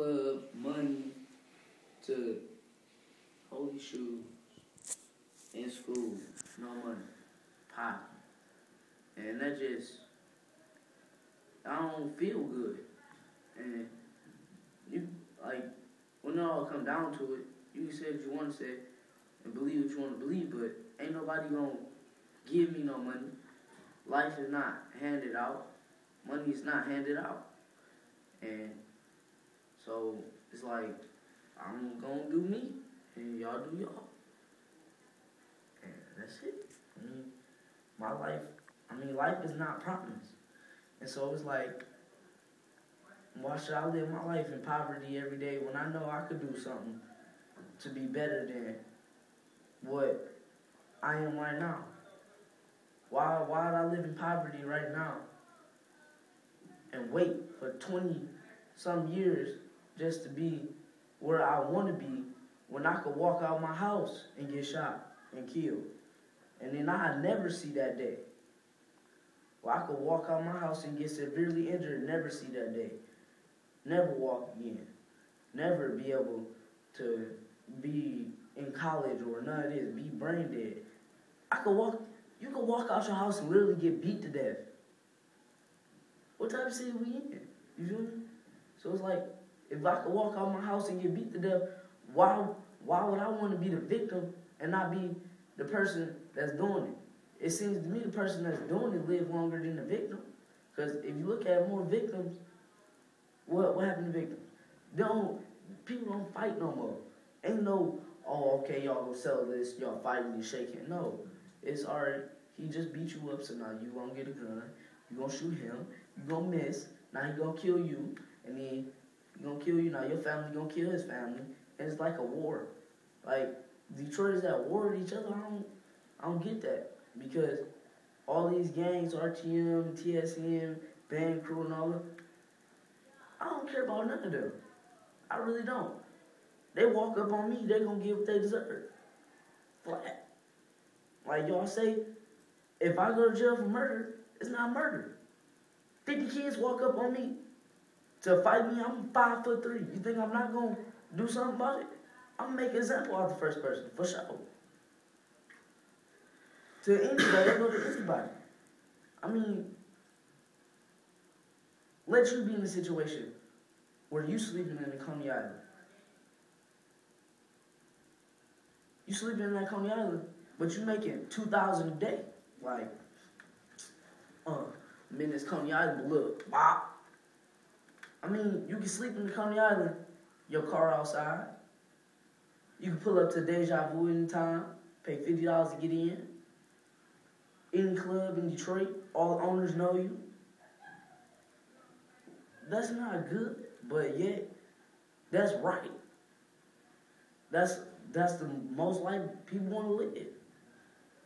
club, money to holy shoes in school, no money, popping. And that just, I don't feel good. And you, like, when it all come down to it, you can say what you want to say and believe what you want to believe, but ain't nobody gonna give me no money. Life is not handed out. Money is not handed out. And so it's like, I'm gonna do me, and y'all do y'all. And that's it. I mean, my life, life is not promised. And so it's like, why should I live my life in poverty every day when I know I could do something to be better than what I am right now? Why would I live in poverty right now and wait for 20-some years just to be where I want to be when I could walk out my house and get shot and killed? And then I'd never see that day. Well, I could walk out my house and get severely injured and never see that day. Never walk again. Never be able to be in college or none of this, be brain dead. You could walk out your house and literally get beat to death. What type of city we in? You feel me? So it's like, if I could walk out my house and get beat to death, why would I want to be the victim and not be the person that's doing it? It seems to me the person that's doing it live longer than the victim. Because if you look at more victims, what happened to victims? People don't fight no more. Ain't no, oh, okay, y'all go sell this, y'all fighting and shaking. No, it's all right. He just beat you up, so now you gonna get a gun. You gonna shoot him. You gonna miss. Now he gonna kill you. And then he gonna kill you. Now your family gonna kill his family. And it's like a war. Like, Detroit is at war with each other. I don't get that. Because all these gangs, RTM, TSM, Band Crew, and all that, I don't care about none of them. I really don't. They walk up on me, they gonna get what they deserve. Flat. Like y'all say, if I go to jail for murder, it's not murder. 50 kids walk up on me to fight me, I'm 5'3". You think I'm not gonna do something about it? I'm gonna make an example out of the first person, for sure. To anybody, go to anybody. I mean, let you be in a situation where you sleeping in the Coney Island. You sleeping in that Coney Island, but you making $2,000 a day. Like, I'm in this Coney Island, but look, bop. I mean, you can sleep in the Coney Island, your car outside. You can pull up to Deja Vu anytime, pay $50 to get in. Any club in Detroit, all the owners know you. That's not good, but yet, that's right. That's the most life people want to live.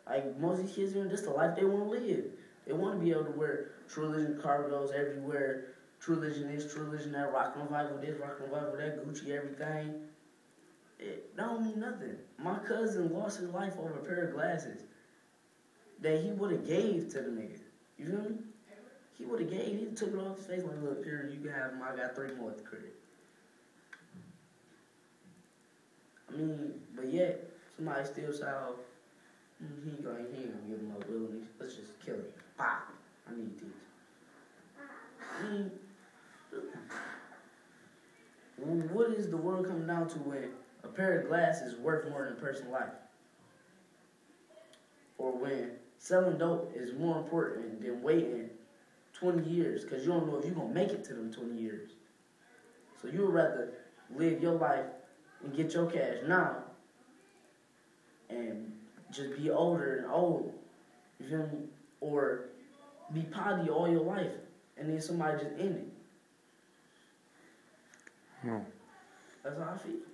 Like, most of these kids, that's the life they want to live. They want to be able to wear True Religion cargos everywhere. True Religion this, True Religion that, Rock Revival this, Rock Revival that, Gucci everything. It don't mean nothing. My cousin lost his life over a pair of glasses that he would have gave to the nigga. You feel me? He would have gave. He took it off his face like, look, here, you can have them. I got 3 more at the crib. I mean, but yet, somebody steals out. He ain't gonna give him up willingly. Let's just kill him. Pop. I need these. I mean, what is the world coming down to when a pair of glasses is worth more than a person's life? Or when selling dope is more important than waiting 20 years because you don't know if you're going to make it to them 20 years. So you would rather live your life and get your cash now and just be older and old, you feel me? Or be potty all your life and then somebody just end it. No. That's how I feel.